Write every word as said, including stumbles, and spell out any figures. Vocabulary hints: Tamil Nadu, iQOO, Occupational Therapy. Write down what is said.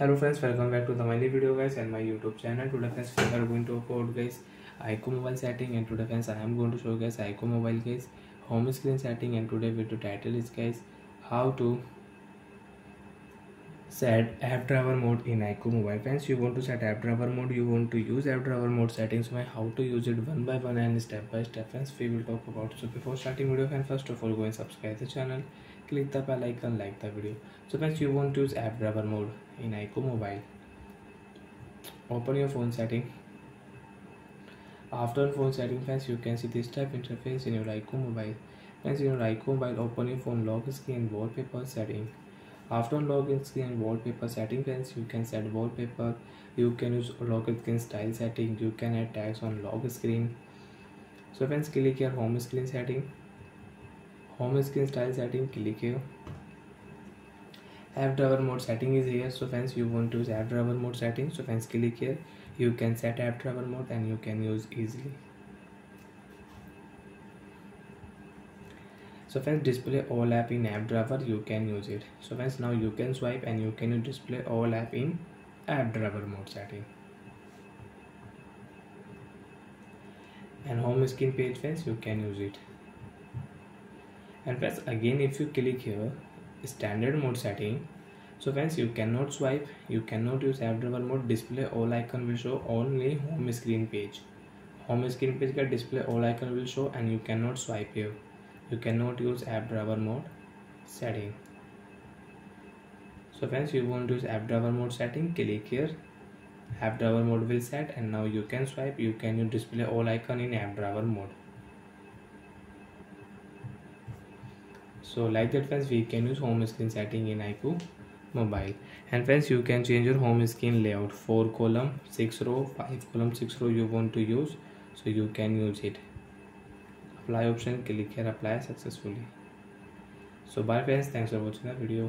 Hello friends, welcome back to the my new video guys and my YouTube channel. Today friends we are going to upload guys iQOO mobile setting, and today friends I am going to show guys iQOO mobile guys home screen setting. And today video title is guys how to set app driver mode in iQOO mobile. Friends, you want to set app driver mode, you want to use app driver mode settings, so how to use it one by one and step by step. Friends, we will talk about. So before starting video friends, first of all go and subscribe the channel, click the bell icon, like the video. So friends, you want to use app driver mode in iQOO mobile. Open your phone setting. After phone setting friends, you can see this type interface in your iQOO mobile. Friends, in your iQOO mobile, open your phone lock screen wallpaper setting. After login screen wallpaper setting friends, you can set wallpaper, you can use lock screen style setting, you can add tags on lock screen. So friends, click here home screen setting. Home screen style setting, click here. App driver mode setting is here. So friends, you want to use app driver mode setting. So friends, click here. You can set app driver mode and you can use easily. So friends, display all app in app driver, you can use it. So friends, now you can swipe and you can display all app in app driver mode setting. And home screen page friends, you can use it. And friends, again if you click here standard mode setting, so friends you cannot swipe, you cannot use app driver mode. Display all icon will show only home screen page. Home screen page का display all icon will show and you cannot swipe here. You cannot use app driver mode setting. So friends, you want to use app driver mode setting, click here. App driver mode will set and now you can swipe. You can use display all icon in app driver mode. So like that friends, we can use home screen setting in iQOO mobile. And friends, you can change your home screen layout, four column six row five column six row you want to use, so you can use it. Apply option, click here, apply successfully. So bye friends, thanks for watching the video.